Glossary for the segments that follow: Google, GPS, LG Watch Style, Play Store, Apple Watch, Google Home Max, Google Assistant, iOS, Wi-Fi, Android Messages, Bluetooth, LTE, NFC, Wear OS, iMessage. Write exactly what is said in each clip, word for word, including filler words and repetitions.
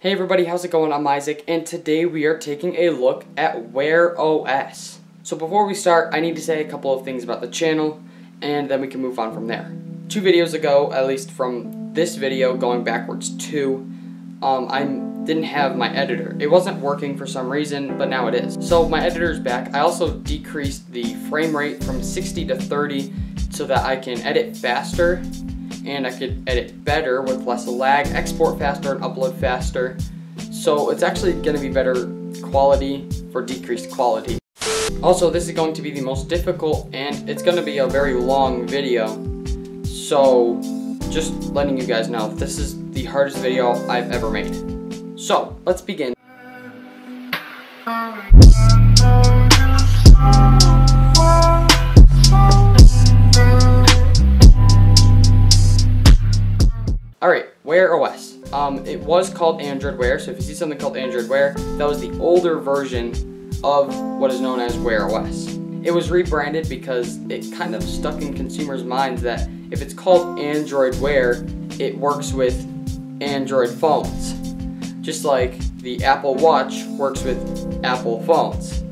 Hey everybody, how's it going? I'm Isaac, and today we are taking a look at Wear O S. So before we start, I need to say a couple of things about the channel, and then we can move on from there. Two videos ago, at least from this video, going backwards two, um, I didn't have my editor. It wasn't working for some reason, but now it is. So my editor's back. I also decreased the frame rate from sixty to thirty so that I can edit faster, and I could edit better with less lag, export faster, and upload faster. So it's actually going to be better quality for decreased quality. Also, this is going to be the most difficult, and it's going to be a very long video. So just letting you guys know, this is the hardest video I've ever made. So let's begin. Alright, Wear O S. Um, it was called Android Wear, so if you see something called Android Wear, that was the older version of what is known as Wear O S. It was rebranded because it kind of stuck in consumers' minds that if it's called Android Wear, it works with Android phones. Just like the Apple Watch works with Apple phones.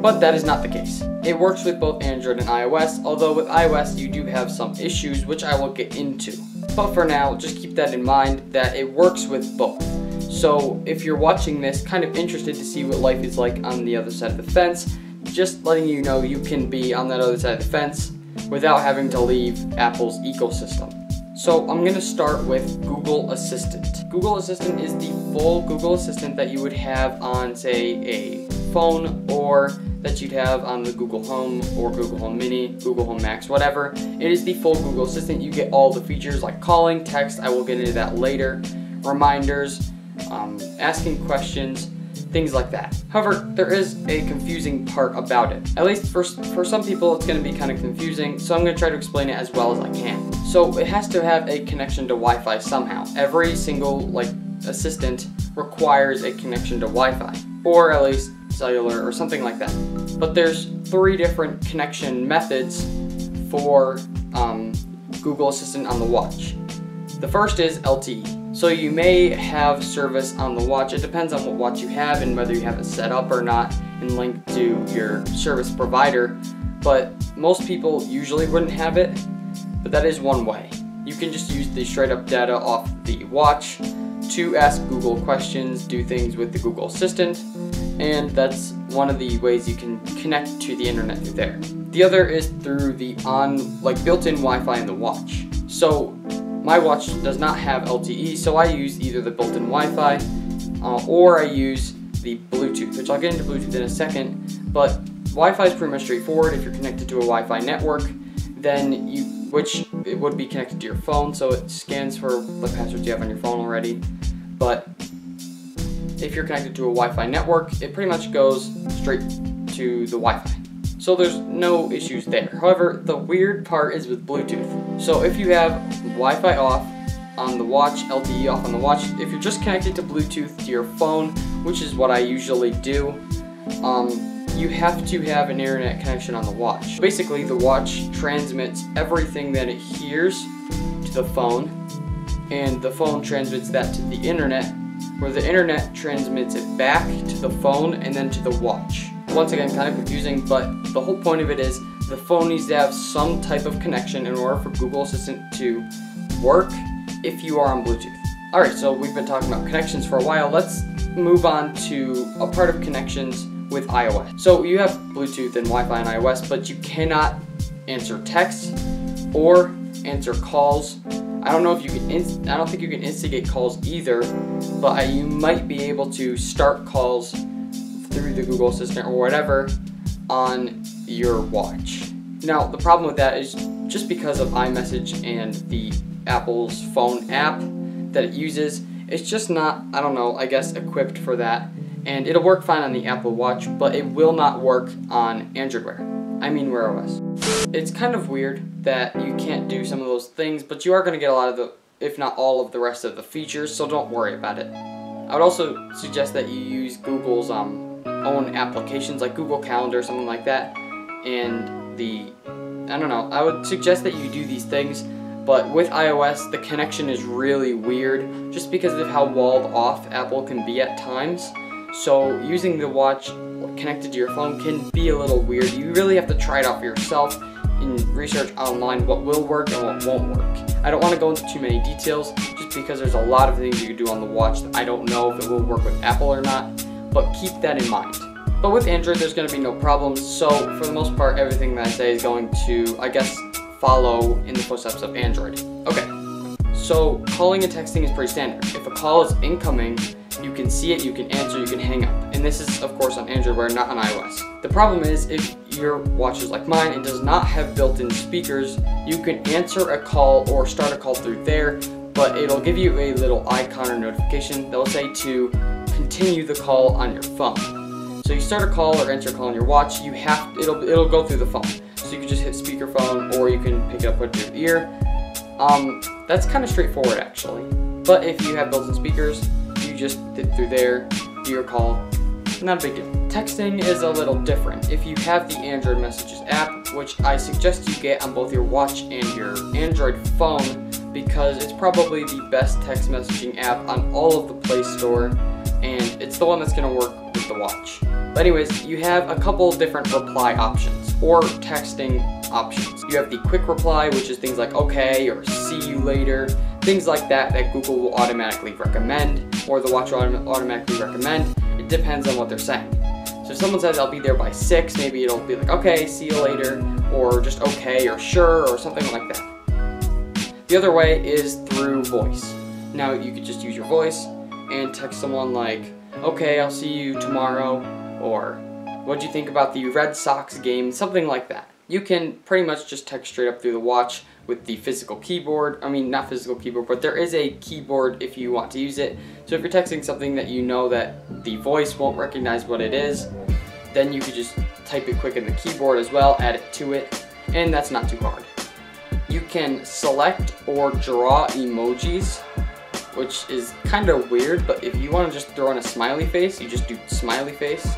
But that is not the case. It works with both Android and iOS, although with iOS you do have some issues, which I will get into. But for now, just keep that in mind that it works with both. So if you're watching this, kind of interested to see what life is like on the other side of the fence, just letting you know you can be on that other side of the fence without having to leave Apple's ecosystem. So I'm gonna start with Google Assistant. Google Assistant is the full Google Assistant that you would have on, say, a phone, or that you'd have on the Google Home or Google Home Mini, Google Home Max, whatever. It is the full Google Assistant. You get all the features like calling, text, I will get into that later, reminders, um, asking questions, things like that. However, there is a confusing part about it. At least for, for some people, it's going to be kind of confusing, so I'm going to try to explain it as well as I can. So it has to have a connection to Wi-Fi somehow. Every single like assistant requires a connection to Wi-Fi, or at least cellular or something like that. But there's three different connection methods for um, Google Assistant on the watch. The first is L T E. So you may have service on the watch. It depends on what watch you have and whether you have it set up or not and linked to your service provider. But most people usually wouldn't have it, but that is one way. You can just use the straight up data off the watch to ask Google questions, do things with the Google Assistant, and that's one of the ways you can connect to the internet through there. The other is through the on, like built-in Wi-Fi in the watch. So my watch does not have L T E, so I use either the built-in Wi-Fi uh, or I use the Bluetooth, which I'll get into Bluetooth in a second, but Wi-Fi is pretty much straightforward. If you're connected to a Wi-Fi network, then you, which it would be connected to your phone, so it scans for the passwords you have on your phone already, but if you're connected to a Wi-Fi network, it pretty much goes straight to the Wi-Fi. So there's no issues there. However, the weird part is with Bluetooth. So if you have Wi-Fi off on the watch, L T E off on the watch, if you're just connected to Bluetooth to your phone, which is what I usually do, um, you have to have an internet connection on the watch. Basically, the watch transmits everything that it hears to the phone, and the phone transmits that to the internet, where the internet transmits it back to the phone and then to the watch. Once again, kind of confusing, but the whole point of it is the phone needs to have some type of connection in order for Google Assistant to work if you are on Bluetooth. Alright, so we've been talking about connections for a while. Let's move on to a part of connections with iOS. So you have Bluetooth and Wi-Fi and iOS, but you cannot answer texts or answer calls. I don't know if you can. Inst I don't think you can instigate calls either, but I, you might be able to start calls through the Google Assistant or whatever on your watch. Now, the problem with that is just because of iMessage and the Apple's phone app that it uses, it's just not, I don't know, I guess equipped for that. And it'll work fine on the Apple Watch, but it will not work on Android Wear. I mean Wear O S. It's kind of weird that you can't do some of those things, but you are going to get a lot of the, if not all of the rest of the features, so don't worry about it. I would also suggest that you use Google's um, own applications, like Google Calendar or something like that, and the, I don't know, I would suggest that you do these things, But with iOS, the connection is really weird just because of how walled off Apple can be at times. So using the watch connected to your phone can be a little weird. You really have to try it out for yourself and research online what will work and what won't work. I don't want to go into too many details just because there's a lot of things you can do on the watch that I don't know if it will work with Apple or not, but keep that in mind. But with Android, there's going to be no problems, so for the most part, everything that I say is going to, I guess, follow in the footsteps of Android. Okay, so calling and texting is pretty standard. If a call is incoming, you can see it, you can answer, you can hang up. And this is, of course, on Android Wear, not on iOS. The problem is, if your watch is like mine and does not have built-in speakers, you can answer a call or start a call through there, but it'll give you a little icon or notification that will say to continue the call on your phone. So you start a call or enter a call on your watch, you have it'll it'll go through the phone. So you can just hit speakerphone, or you can pick it up with your ear. Um, that's kind of straightforward, actually. But if you have built-in speakers, you just hit through there, do your call. Not a big deal. Texting is a little different. If you have the Android Messages app, which I suggest you get on both your watch and your Android phone, because it's probably the best text messaging app on all of the Play Store, and it's the one that's going to work with the watch. But anyways, you have a couple different reply options, or texting options. You have the quick reply, which is things like okay, or see you later, things like that that Google will automatically recommend, or the watch will autom automatically recommend. It depends on what they're saying. So if someone says, I'll be there by six, maybe it'll be like, okay, see you later, or just okay, or sure, or something like that. The other way is through voice. Now you could just use your voice and text someone like, okay, I'll see you tomorrow, or what do you think about the Red Sox game, something like that. You can pretty much just text straight up through the watch with the physical keyboard. I mean, not physical keyboard, but there is a keyboard if you want to use it. So if you're texting something that you know that the voice won't recognize what it is, then you could just type it quick in the keyboard as well, add it to it, and that's not too hard. You can select or draw emojis, which is kind of weird, but if you want to just throw in a smiley face, you just do smiley face,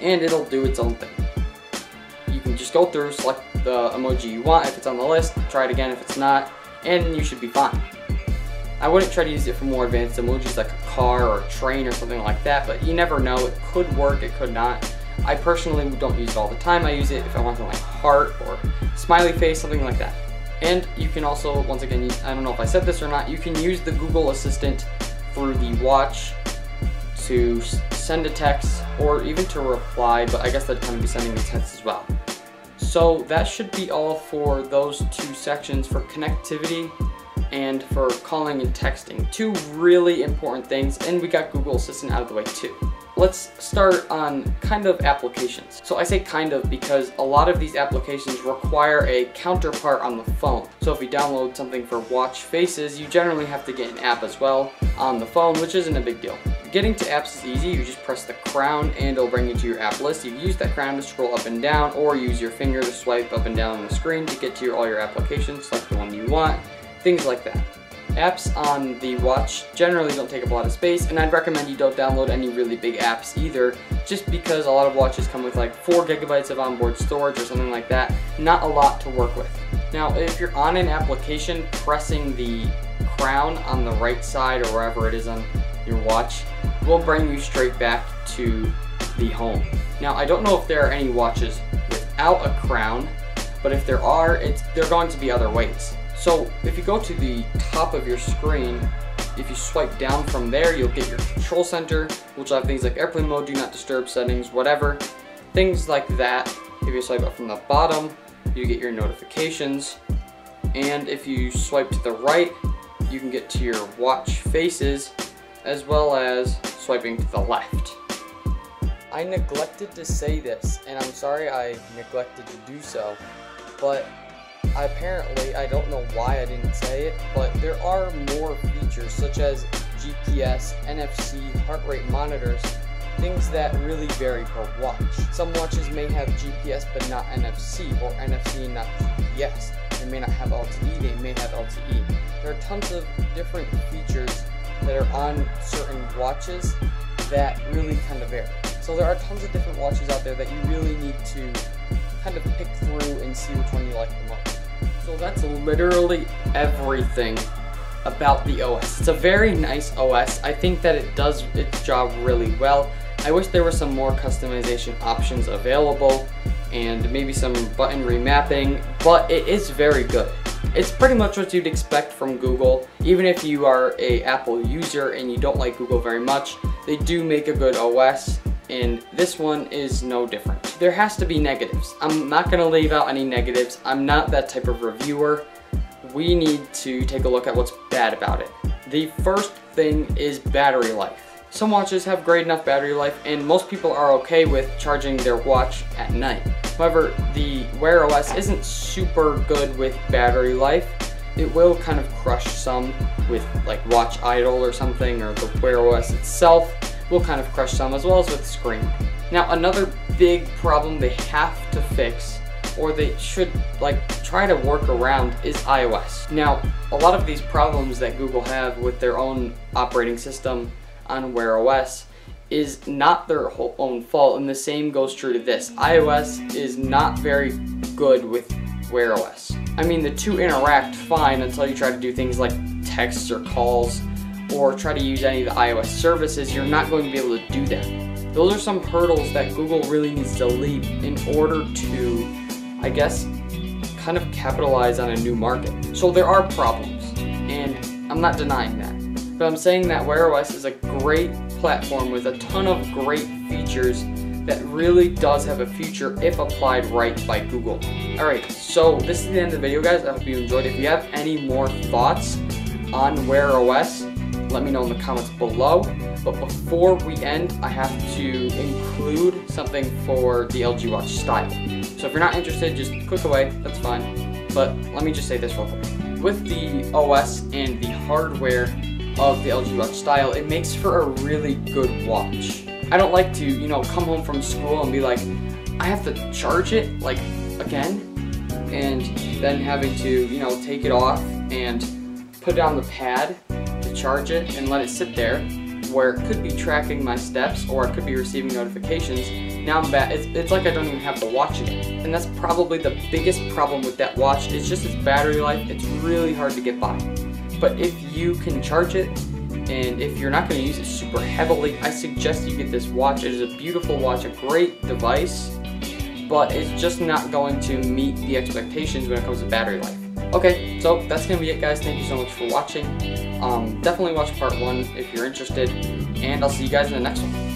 and it'll do its own thing. Just go through, select the emoji you want. If it's on the list, try it again if it's not, and you should be fine. I wouldn't try to use it for more advanced emojis like a car or a train or something like that, but you never know. It could work, it could not. I personally don't use it all the time. I use it if I want something like heart or smiley face, something like that. And you can also, once again, use, I don't know if I said this or not, you can use the Google Assistant through the watch to send a text or even to reply, but I guess that'd kind of be sending a text as well. So that should be all for those two sections, for connectivity and for calling and texting. Two really important things, and we got Google Assistant out of the way too. Let's start on kind of applications. So I say kind of because a lot of these applications require a counterpart on the phone. So if you download something for watch faces, you generally have to get an app as well on the phone, which isn't a big deal. Getting to apps is easy. You just press the crown and it'll bring you to your app list. You use that crown to scroll up and down, or use your finger to swipe up and down on the screen to get to your, all your applications, select the one you want, things like that. Apps on the watch generally don't take up a lot of space, and I'd recommend you don't download any really big apps either, just because a lot of watches come with like four gigabytes of onboard storage or something like that. Not a lot to work with. Now, if you're on an application, pressing the crown on the right side or wherever it is on your watch will bring you straight back to the home. Now, I don't know if there are any watches without a crown, but if there are, it's there are going to be other ways. So if you go to the top of your screen, if you swipe down from there, you'll get your control center, which will have things like airplane mode, do not disturb settings, whatever, things like that. If you swipe up from the bottom, you get your notifications. And if you swipe to the right, you can get to your watch faces, as well as swiping to the left. I neglected to say this, and I'm sorry I neglected to do so, but I apparently, I don't know why I didn't say it, but there are more features such as G P S, N F C, heart rate monitors, things that really vary per watch. Some watches may have G P S but not N F C, or N F C and not G P S. They may not have L T E, they may have L T E. There are tons of different features that are on certain watches that really kind of vary. So there are tons of different watches out there that you really need to kind of pick through and see which one you like the most. So that's literally everything about the O S. It's a very nice O S. I think that it does its job really well. I wish there were some more customization options available and maybe some button remapping, but it is very good. It's pretty much what you'd expect from Google. Even if you are an Apple user and you don't like Google very much, they do make a good O S, and this one is no different. There has to be negatives. I'm not going to leave out any negatives. I'm not that type of reviewer. We need to take a look at what's bad about it. The first thing is battery life. Some watches have great enough battery life, and most people are okay with charging their watch at night. However, the Wear O S isn't super good with battery life. It will kind of crush some with like watch idle or something, or the Wear O S itself will kind of crush some, as well as with screen. Now, another big problem they have to fix, or they should like try to work around, is iOS. Now, a lot of these problems that Google have with their own operating system on Wear O S is not their own fault, and the same goes true to this. iOS is not very good with Wear O S. I mean, the two interact fine until you try to do things like texts or calls, or try to use any of the iOS services. You're not going to be able to do that. Those are some hurdles that Google really needs to leap in order to, I guess, kind of capitalize on a new market. So there are problems, and I'm not denying that. But I'm saying that Wear O S is a great platform with a ton of great features that really does have a future if applied right by Google. Alright, so this is the end of the video, guys. I hope you enjoyed. If you have any more thoughts on Wear O S, let me know in the comments below. But before we end, I have to include something for the L G Watch Style. So if you're not interested, just click away, that's fine. But let me just say this real quick. With the O S and the hardware of the L G Watch Style, it makes for a really good watch. I don't like to, you know, come home from school and be like, I have to charge it, like, again, and then having to, you know, take it off and put it on the pad to charge it and let it sit there, where it could be tracking my steps or it could be receiving notifications. Now I'm back, it's, it's like I don't even have to watch it. And that's probably the biggest problem with that watch. It's just its battery life. It's really hard to get by. But if you can charge it, and if you're not going to use it super heavily, I suggest you get this watch. It is a beautiful watch, a great device, but it's just not going to meet the expectations when it comes to battery life. Okay, so that's going to be it, guys. Thank you so much for watching. Um, definitely watch part one if you're interested, and I'll see you guys in the next one.